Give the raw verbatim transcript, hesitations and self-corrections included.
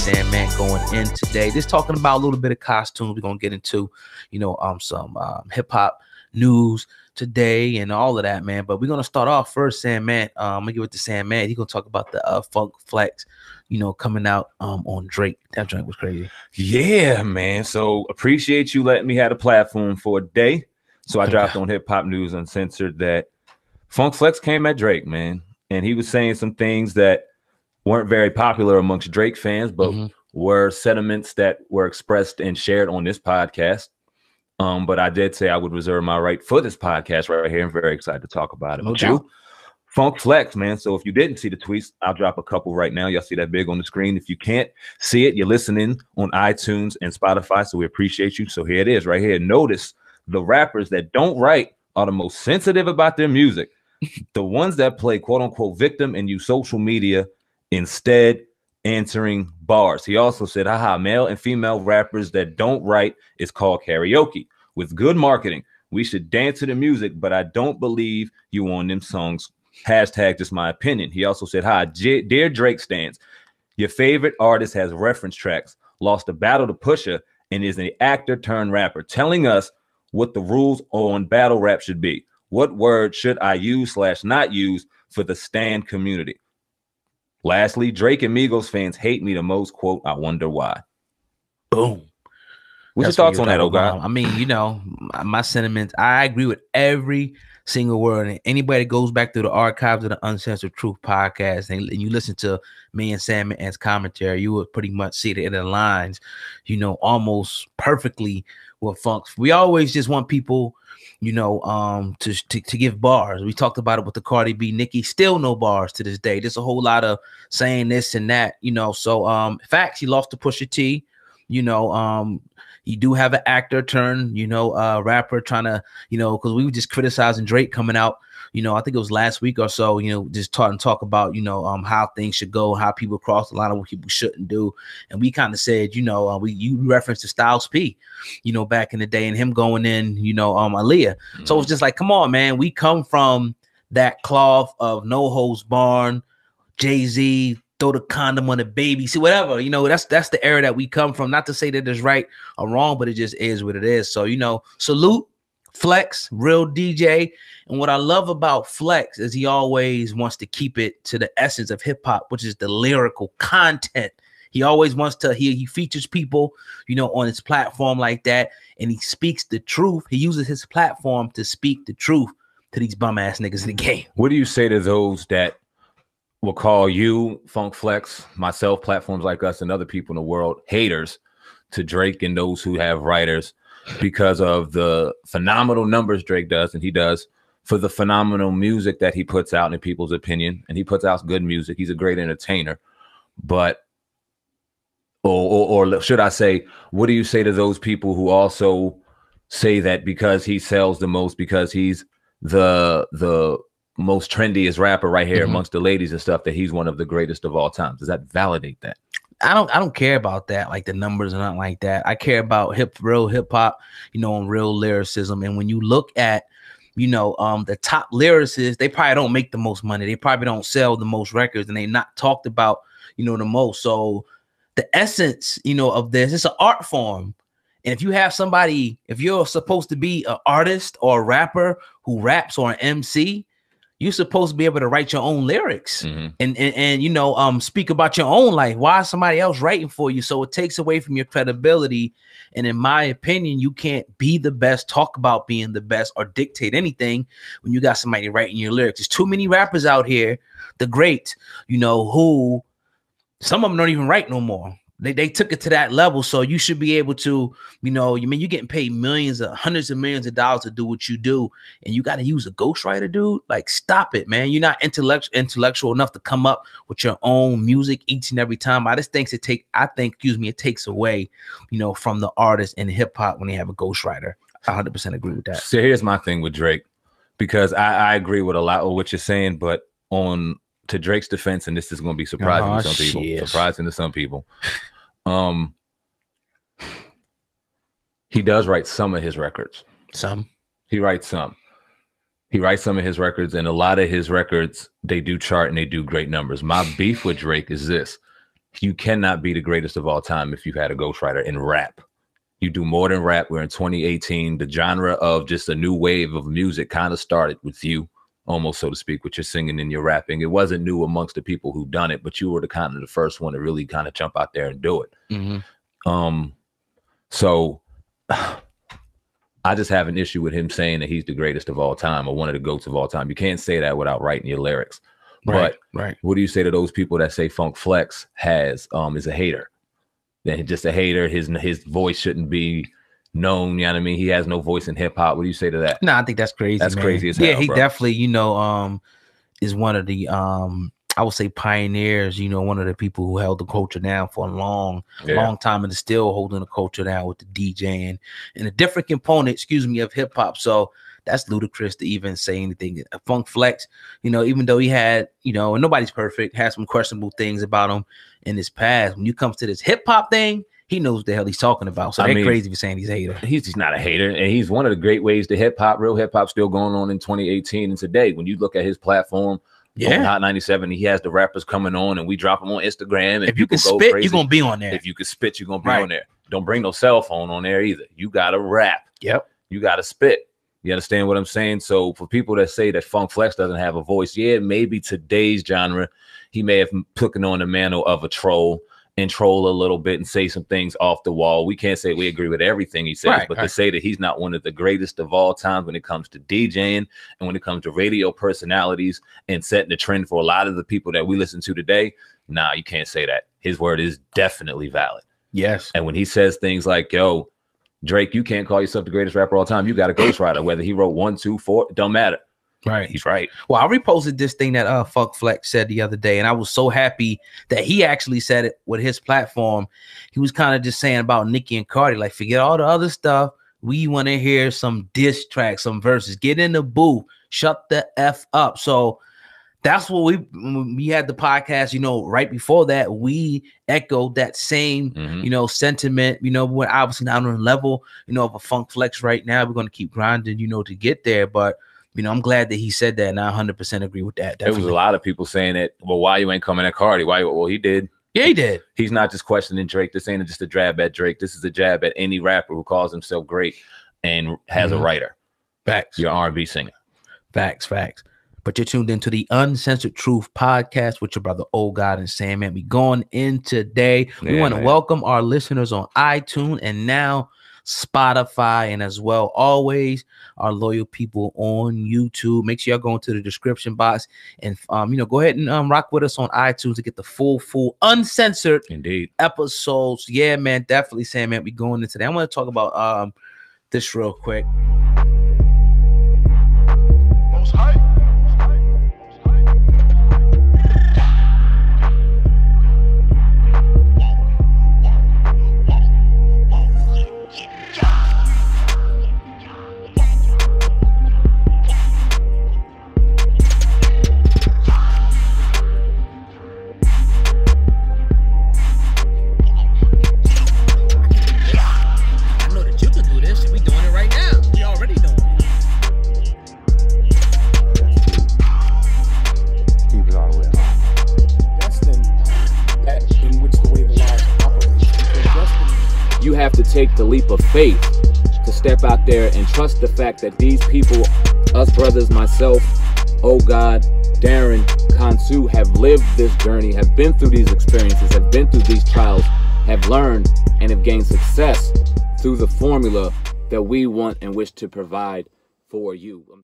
saying, man, going in today. Just talking about a little bit of costume. We're going to get into, you know, um, some um, hip hop news today and all of that, man. But we're going to start off first saying, man, um, I'm going to give it to Sam, man. He's going to talk about the uh, Funk Flex, you know, coming out um, on Drake. That joint was crazy. Yeah, man. So appreciate you letting me have a platform for a day. So I dropped on Hip Hop News Uncensored that Funk Flex came at Drake, man. And he was saying some things that weren't very popular amongst Drake fans, but mm-hmm. were sentiments that were expressed and shared on this podcast. Um, but I did say I would reserve my right for this podcast right here. I'm very excited to talk about it. No doubt. Funk Flex, man. So if you didn't see the tweets, I'll drop a couple right now. Y'all see that big on the screen. If you can't see it, you're listening on iTunes and Spotify. So we appreciate you. So here it is right here. Notice the rappers that don't write are the most sensitive about their music. The ones that play quote unquote victim and use social media instead answering bars. He also said, haha, male and female rappers that don't write is called karaoke. With good marketing, we should dance to the music, but I don't believe you on them songs. Hashtag just my opinion. He also said, hi, J- dear Drake stans, your favorite artist has reference tracks, lost a battle to Pusha, and is an actor turned rapper, telling us what the rules on battle rap should be. What word should I use slash not use for the stan community? Lastly, Drake and Migos fans hate me the most. Quote, I wonder why. Boom. What's That's your thoughts what on that, O'God? I mean, you know, my sentiments. I agree with every single word. And anybody that goes back through the archives of the Uncensored Truth Podcast and, and you listen to me and Sam and Ann's commentary, you would pretty much see that it aligns, you know, almost perfectly with Funk. We always just want people, you know, um, to, to to give bars. We talked about it with the Cardi B, Nicki, still no bars to this day. There's a whole lot of saying this and that, you know. So, um, facts, he lost to Pusha T, you know. Um, you do have an actor turn, you know, uh, rapper trying to, you know, because we were just criticizing Drake coming out, you know, I think it was last week or so, you know, just talk and talk about, you know, um, how things should go, how people cross the line, what people shouldn't do. And we kind of said, you know, uh, we you referenced to Styles P, you know, back in the day and him going in, you know, um, Aaliyah. Mm-hmm. So it's just like, come on, man, we come from that cloth of no holds barred, Jay Z, throw the condom on the baby, see whatever, you know, that's that's the era that we come from. Not to say that it's right or wrong, but it just is what it is. So, you know, salute Flex, real D J. And what I love about Flex is he always wants to keep it to the essence of hip hop, which is the lyrical content. He always wants to he, he features people, you know, on his platform like that. And he speaks the truth. He uses his platform to speak the truth to these bum ass niggas in the game. What do you say to those that will call you, Funk Flex, myself, platforms like us, and other people in the world haters to Drake and those who have writers because of the phenomenal numbers Drake does and he does for the phenomenal music that he puts out in people's opinion? And he puts out good music. He's a great entertainer. But, or, or, or should I say, what do you say to those people who also say that because he sells the most, because he's the, the, most trendiest rapper right here mm-hmm. amongst the ladies and stuff, that he's one of the greatest of all time? Does that validate that? I don't I don't care about that, like the numbers and nothing like that. I care about hip real hip hop, you know, and real lyricism. And when you look at, you know, um the top lyricists, they probably don't make the most money. They probably don't sell the most records and they're not talked about, you know, the most. So the essence, you know, of this, it's an art form. And if you have somebody, if you're supposed to be an artist or a rapper who raps or an M C, you're supposed to be able to write your own lyrics mm-hmm. and, and, and, you know, um, speak about your own life. Why is somebody else writing for you? So it takes away from your credibility. And in my opinion, you can't be the best, talk about being the best, or dictate anything when you got somebody writing your lyrics. There's too many rappers out here, the great, you know, who some of them don't even write no more. They, they took it to that level. So you should be able to, you know, you mean you're getting paid millions of hundreds of millions of dollars to do what you do. And you got to use a ghostwriter, dude. Like, stop it, man. You're not intellectual intellectual enough to come up with your own music each and every time. I just think it take I think, excuse me, it takes away, you know, from the artist in hip hop when they have a ghostwriter. I one hundred percent agree with that. So here's my thing with Drake, because I, I agree with a lot of what you're saying, but on to Drake's defense, and this is going to be surprising oh, to some people, shit. surprising to some people. Um, he does write some of his records. Some he writes some. He writes some of his records, and a lot of his records, they do chart and they do great numbers. My beef with Drake is this: you cannot be the greatest of all time if you've had a ghostwriter in rap. You do more than rap. We're in twenty eighteen. The genre of just a new wave of music kind of started with you, almost, so to speak, with your singing and your rapping. It wasn't new amongst the people who done it, but you were the kind of the first one to really kind of jump out there and do it. Mm-hmm. Um, so I just have an issue with him saying that he's the greatest of all time or one of the GOATs of all time. You can't say that without writing your lyrics. Right, but right. What do you say to those people that say Funk Flex has um is a hater? Then just a hater. His his voice shouldn't be known. You know what I mean? He has no voice in hip hop. What do you say to that? No, I think that's crazy. That's man. crazy as hell. Yeah, he bro. definitely, you know, um, is one of the um, I would say pioneers. You know, one of the people who held the culture down for a long, yeah. long time and is still holding the culture down with the DJing and a different component. Excuse me, of hip hop. So that's ludicrous to even say anything. Funk Flex, you know, even though he had, you know, and nobody's perfect, had some questionable things about him in his past. When you come to this hip hop thing, he knows what the hell he's talking about. So I they're mean, crazy for saying he's a hater. He's, he's not a hater. And he's one of the great ways to hip hop, real hip hop still going on in twenty eighteen. And today, when you look at his platform, yeah, on Hot ninety-seven, he has the rappers coming on and we drop them on Instagram. And if you can spit, crazy. You're going to be on there. If you can spit, you're going to be right. on there. Don't bring no cell phone on there either. You got to rap. Yep. You got to spit. You understand what I'm saying? So for people that say that Funk Flex doesn't have a voice, yeah, maybe today's genre, he may have taken on the mantle of a troll and troll a little bit and say some things off the wall. We can't say we agree with everything he says, right, but right. to say that he's not one of the greatest of all time when it comes to DJing and when it comes to radio personalities and setting the trend for a lot of the people that we listen to today, nah, you can't say that. His word is definitely valid. Yes. And when he says things like, yo, Drake, you can't call yourself the greatest rapper of all time. You got a ghostwriter. Whether he wrote one, two, four, don't matter. Right. He's right. Well, I reposted this thing that uh Funk Flex said the other day, and I was so happy that he actually said it with his platform. He was kind of just saying about Nicki and Cardi, like, forget all the other stuff. We want to hear some diss tracks, some verses. Get in the booth. Shut the F up. So that's what we we had the podcast, you know, right before that, we echoed that same, mm-hmm. you know, sentiment. You know, we're obviously not on the level, you know, of a Funk Flex right now. We're going to keep grinding, you know, to get there. But, you know, I'm glad that he said that, and I one hundred percent agree with that. Definitely. There was a lot of people saying that, well, why you ain't coming at Cardi? Why? Well, he did. Yeah, he did. He's not just questioning Drake. This ain't just a jab at Drake. This is a jab at any rapper who calls himself great and has mm-hmm. a writer. Facts. Your R and B singer. Facts, facts. But you're tuned into the Uncensored Truth Podcast with your brother O'God and Sam. Man, we going in today. We yeah, want to welcome our listeners on iTunes and now Spotify, and as well, always our loyal people on YouTube. Make sure y'all go into the description box and um, you know, go ahead and um, rock with us on iTunes to get the full, full uncensored indeed episodes. Yeah, man, definitely, Sam. Man, we going in today. I want to talk about um this real quick. Most high. Take the leap of faith to step out there and trust the fact that these people, us brothers, myself, O'God, Darren, Kansu, have lived this journey, have been through these experiences, have been through these trials, have learned and have gained success through the formula that we want and wish to provide for you.